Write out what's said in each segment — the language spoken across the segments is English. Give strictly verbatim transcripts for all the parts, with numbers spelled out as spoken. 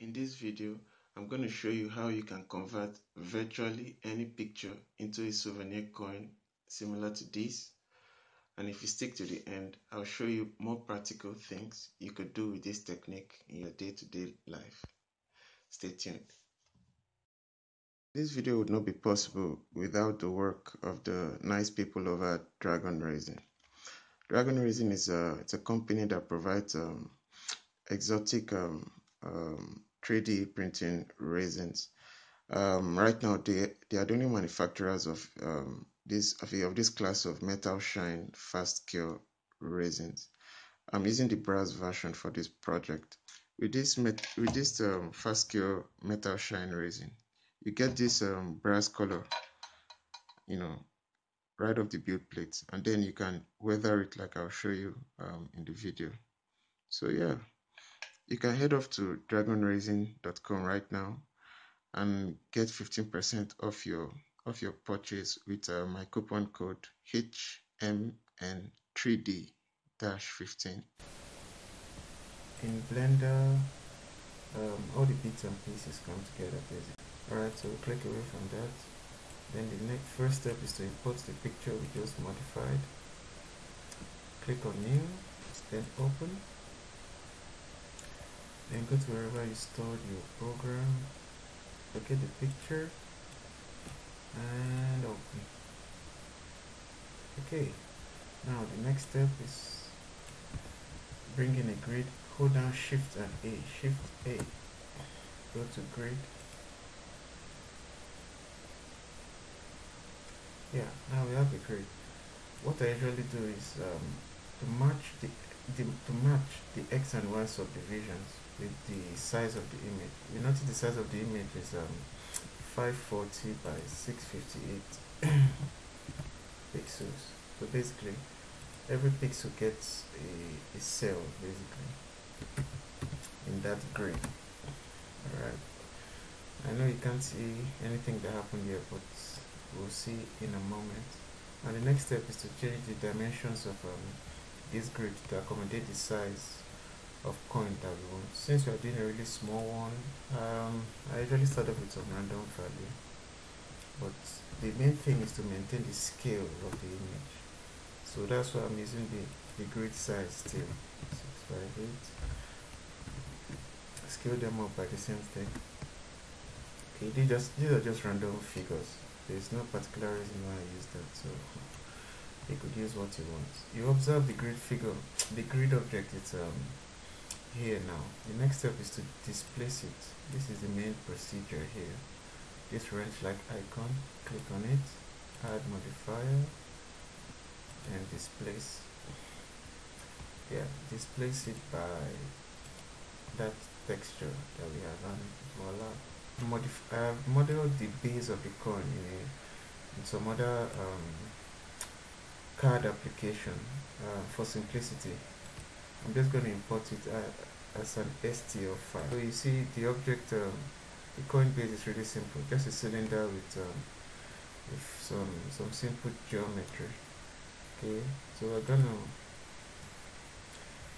In this video, I'm going to show you how you can convert virtually any picture into a souvenir coin similar to this. And if you stick to the end, I'll show you more practical things you could do with this technique in your day-to-day life. Stay tuned. This video would not be possible without the work of the nice people over at Dragon Resin. Dragon Resin is a, it's a company that provides um, exotic um, um, three D printing resins. Um, right now, they, they are the only manufacturers of um, this of, of this class of metal shine fast cure resins. I'm using the brass version for this project. With this met, with this um, fast cure metal shine resin, you get this um, brass color, you know, right off the build plate, and then you can weather it like I'll show you um, in the video. So yeah, you can head off to dragon resin dot com right now and get fifteen percent off your off your purchase with uh, my coupon code H M N three D dash fifteen. In Blender, um, all the bits and pieces come together basically. Alright, so we click away from that. Then the next first step is to import the picture we just modified. Click on new, then open. Then go to wherever you stored your program, locate the picture, and open. Okay, now the next step is bring in a grid. Hold down Shift and A, Shift A. Go to grid. Yeah, now we have a grid. What I usually do is um, to match the, the to match the x and y subdivisions with the size of the image. We notice the size of the image is um, five forty by six fifty-eight pixels. So basically, every pixel gets a, a cell basically in that grid. All right. I know you can't see anything that happened here, but we'll see in a moment. And the next step is to change the dimensions of um, this grid to accommodate the size of coin that we want. Since we are doing a really small one, um, I usually start off with some random value, but the main thing is to maintain the scale of the image. So that's why I'm using the, the grid size still, six five eight. Scale them up by the same thing. Okay, these, just, these are just random figures. There's no particular reason why I use that, so you could use what you want. You observe the grid figure, the grid object is um, here now. The next step is to displace it. This is the main procedure here. This wrench-like icon, click on it, add modifier, and displace. Yeah, displace it by that texture that we have, and voila. Modif uh, model the base of the coin in, in some other um, C A D application uh, for simplicity. I'm just going to import it uh, as an S T L file. So you see the object, um, the coin base is really simple, just a cylinder with, um, with some, some simple geometry. Okay, so we're going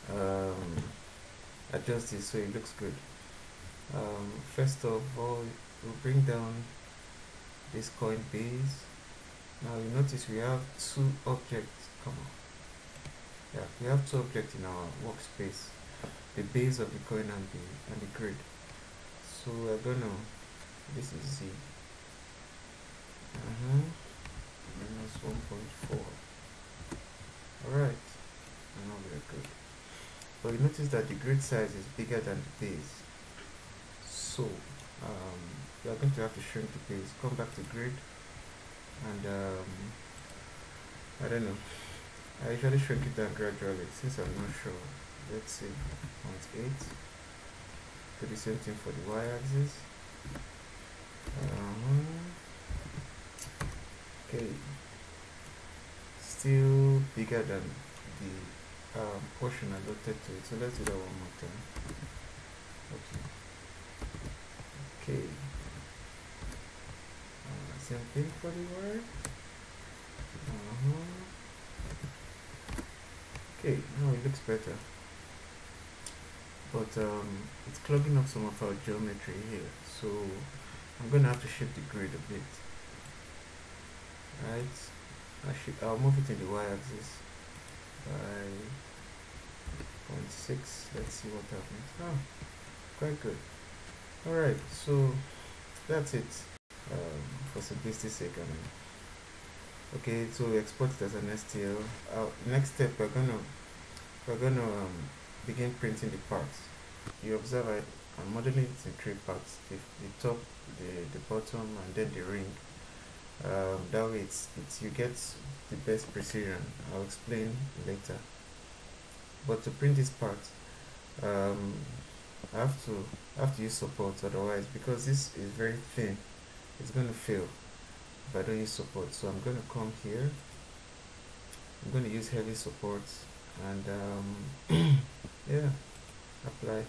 to um, adjust this so it looks good. Um, first of all, we'll bring down this coin base. Now you notice we have two objects. Come on, yeah, we have two objects in our workspace: the base of the coin and the and the grid. So we're gonna. This is Z. Uh-huh. Minus one point four. All right. Now we're good. But you notice that the grid size is bigger than the base. So um, we are going to have to shrink the base. Come back to grid, and um, I don't know. I usually shrink it down gradually since I'm not sure. Let's see, zero point eight. Do the same thing for the y-axis. Um, okay, still bigger than the um, portion allotted to it. So let's do that one more time. Okay. Okay, uh, same thing for the word. Uh-huh. Okay, now it looks better. but um, it's clogging up some of our geometry here, so I'm gonna have to shift the grid a bit. Right, I should, I'll move it in the y-axis by zero point six. Let's see what happens. Oh, quite good. Alright, so that's it, um, for simplicity's sake. I mean, okay, so we export it as an S T L. Our next step, we're gonna we're gonna um, begin printing the parts. You observe I, I'm modeling it in three parts: the, the top, the the bottom, and then the ring. Um, that way it's, it's you get the best precision. I'll explain later. But to print this part, um, I have to I have to use support, otherwise, because this is very thin, it's gonna fail if I don't use support. So I'm gonna come here, I'm gonna use heavy support, and um, yeah, apply,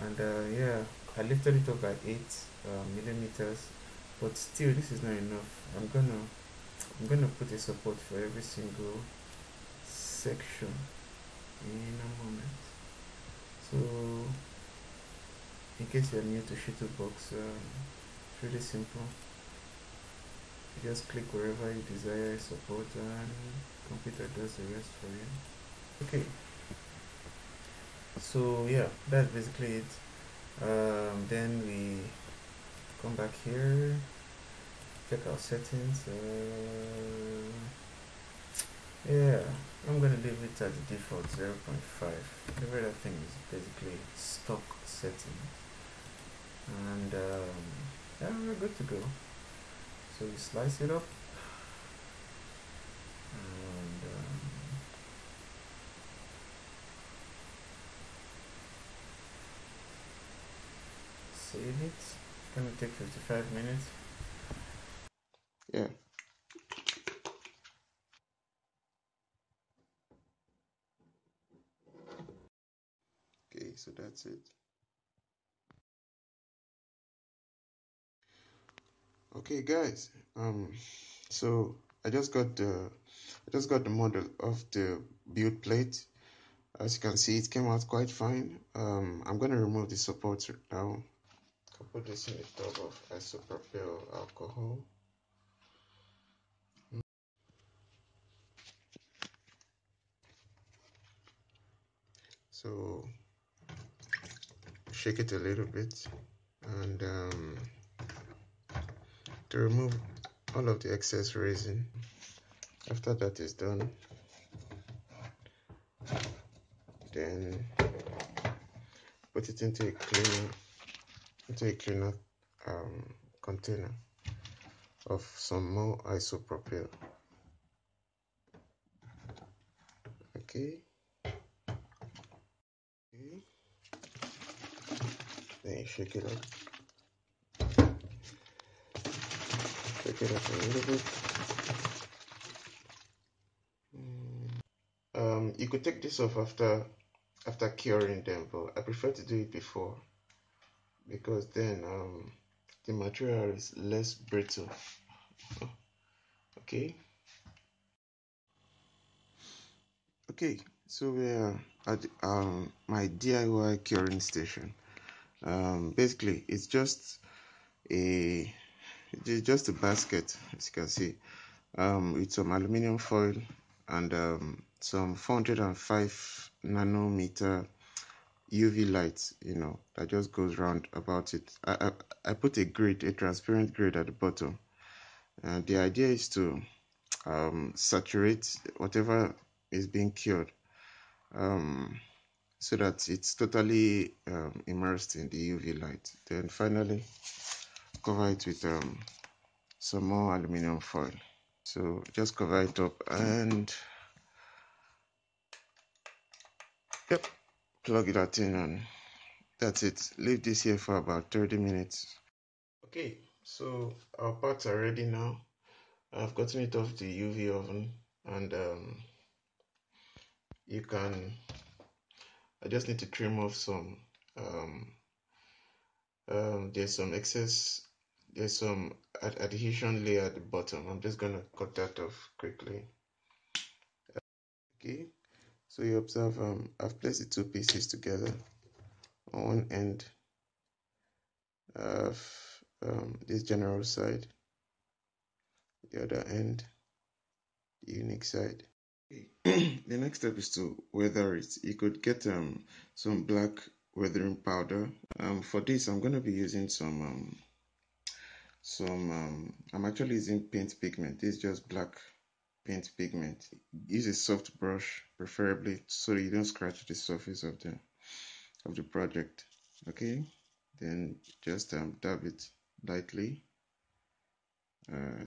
and uh, yeah, I lifted it up by eight uh, millimeters. But still, this is not enough. I'm gonna, I'm gonna put a support for every single section in a moment. So, in case you're new to Shitu box, um, it's really simple. You just click wherever you desire support, and computer does the rest for you. Okay. So yeah, that's basically it. Um, then we come back here, check our settings. Uh, yeah, I'm gonna leave it at the default zero point five. Everything is basically stock settings, and um, yeah, we're good to go. So we slice it up, and um, save it. Gonna take fifty-five minutes. Yeah. Okay, so that's it. Okay, guys. Um, so I just got the, I just got the model of the build plate. As you can see, it came out quite fine. Um, I'm gonna remove the supports now. I'll put this in a tub of isopropyl alcohol. So shake it a little bit, and um, to remove all of the excess resin. After that is done, then put it into a clean into a cleaner um, container of some more isopropyl. Okay. Okay. Then you shake it up. Shake it up a little bit. Um, you could take this off after after curing them, but I prefer to do it before, because then um, the material is less brittle. Okay. Okay, so we are at um, my D I Y curing station. Um, basically, it's just a it's just a basket, as you can see, um, with some aluminium foil and um, some four hundred five nanometer U V lights, you know, that just goes round about it. I, I, I put a grid, a transparent grid at the bottom, and the idea is to um, saturate whatever is being cured, um, so that it's totally um, immersed in the U V light. Then finally cover it with um, some more aluminium foil. So just cover it up and yep, plug that in, and that's it. Leave this here for about thirty minutes. Okay, so our parts are ready now. I've gotten it off the U V oven, and um, you can I just need to trim off some um, um, there's some excess there's some ad adhesion layer at the bottom. I'm just gonna cut that off quickly. Okay, so you observe um, I've placed the two pieces together on end of um, this general side, the other end, the unique side. The next step is to weather it. You could get um, some black weathering powder. Um, for this, I'm going to be using some um, some um, I'm actually using paint pigment. It's just black paint pigment. Use a soft brush, preferably, so you don't scratch the surface of the of the project. Okay, then just um, dab it lightly. Uh,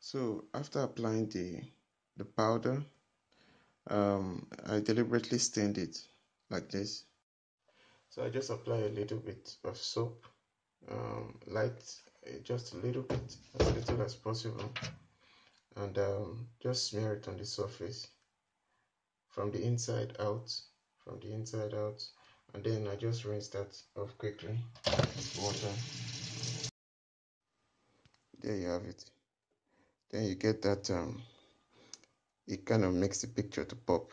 so after applying the the powder, um, I deliberately stained it like this. So I just apply a little bit of soap, um, light, just a little bit, as little as possible, and um, just smear it on the surface from the inside out, from the inside out, and then I just rinse that off quickly with water. There you have it. Then you get that. Um, it kind of makes the picture to pop.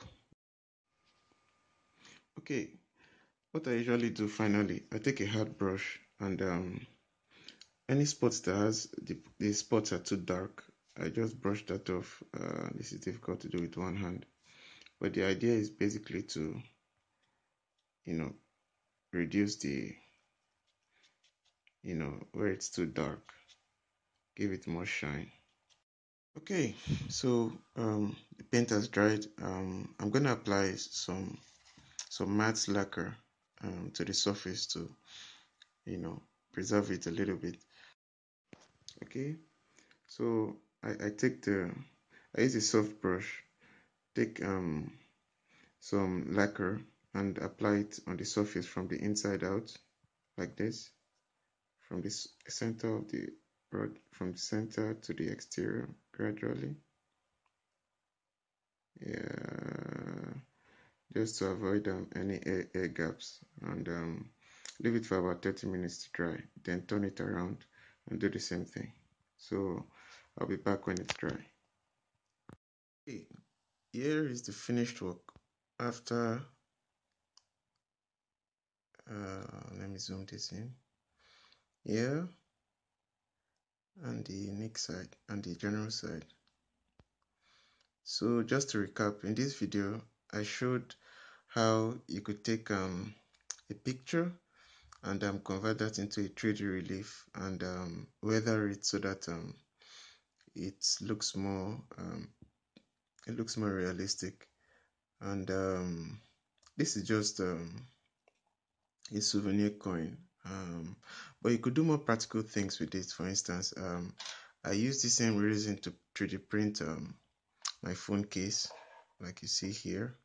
Okay, what I usually do finally, I take a hard brush, and um, any spots that has the, the spots are too dark, I just brush that off. Uh, this is difficult to do with one hand, but the idea is basically to, you know, reduce the, you know, where it's too dark, give it more shine. Okay, so um, the paint has dried. Um, I'm gonna apply some some matte lacquer um, to the surface to, you know, preserve it a little bit. Okay, so I, I take the I use a soft brush, take um some lacquer and apply it on the surface from the inside out, like this, from this center of the from the center to the exterior, gradually. Yeah, just to avoid um, any air, air gaps, and um, leave it for about thirty minutes to dry, then turn it around and do the same thing. So I'll be back when it's dry. Okay, here is the finished work after uh, let me zoom this in. Yeah, and the unique side and the general side. So just to recap, in this video I showed how you could take um, a picture and um, convert that into a three D relief and um, weather it so that um, it looks more um, it looks more realistic. And um, this is just um, a souvenir coin. Um, but you could do more practical things with it. For instance, um, I use the same resin to three D print um, my phone case, like you see here,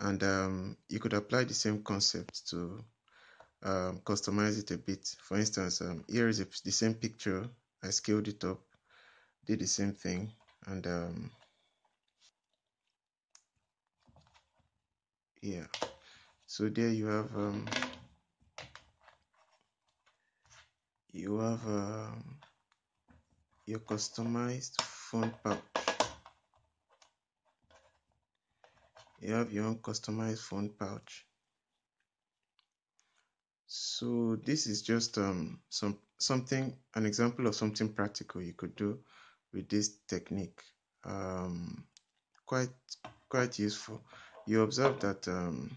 and um, you could apply the same concept to um, customize it a bit. For instance, um, here is a, the same picture. I scaled it up, did the same thing, and um, yeah. So there you have. Um, You have uh, your customized phone pouch. You have your own customized phone pouch. So this is just um some something an example of something practical you could do with this technique. Um, quite quite useful. You observe that um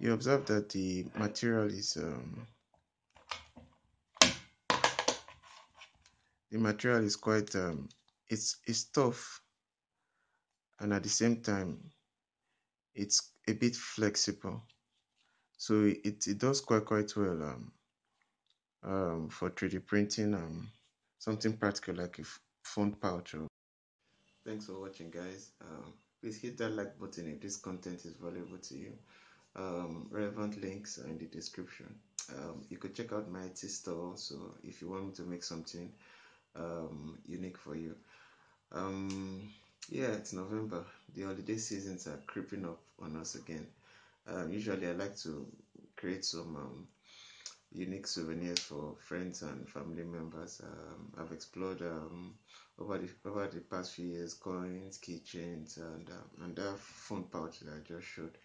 you observe that the material is um. The material is quite um it's it's tough, and at the same time it's a bit flexible, so it, it does quite quite well um um for three D printing um something practical like a phone pouch. Thanks for watching, guys. Um please hit that like button if this content is valuable to you. Um relevant links are in the description. Um you could check out my Etsy store also if you want me to make something Um, unique for you. Um, yeah, it's November. The holiday seasons are creeping up on us again. Um, usually I like to create some um, unique souvenirs for friends and family members. Um, I've explored um, over the over the past few years coins, keychains, and um, and that phone pouch that I just showed.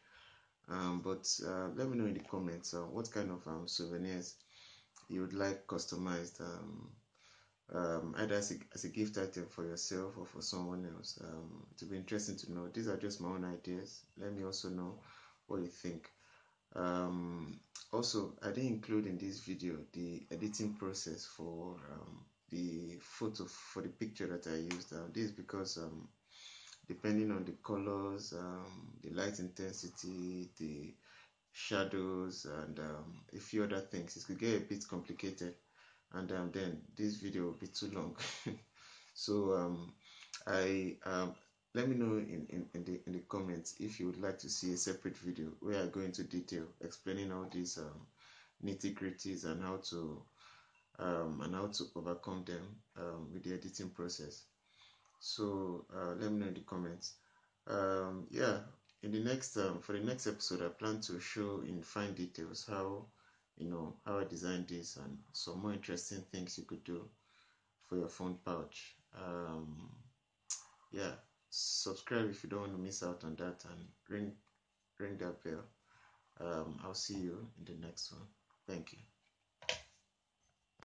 Um, but uh, let me know in the comments uh, what kind of um, souvenirs you would like customized, um, um, either as a, as a gift item for yourself or for someone else. Um, it would be interesting to know. These are just my own ideas. Let me also know what you think. Um, also, I didn't include in this video the editing process for um, the photo, for the picture that I used. Uh, this is because um, depending on the colors, um, the light intensity, the shadows, and um, a few other things, it could get a bit complicated, and um, then this video will be too long. So um, I um, let me know in, in, in, the, in the comments if you would like to see a separate video where I go into detail explaining all these um, nitty-gritties and how to um, and how to overcome them um, with the editing process. So uh, let me know in the comments. Um, yeah, in the next um, for the next episode, I plan to show in fine details how you know how I designed this and some more interesting things you could do for your phone pouch. Um, yeah, subscribe if you don't want to miss out on that, and ring ring that bell. Um, I'll see you in the next one. Thank you.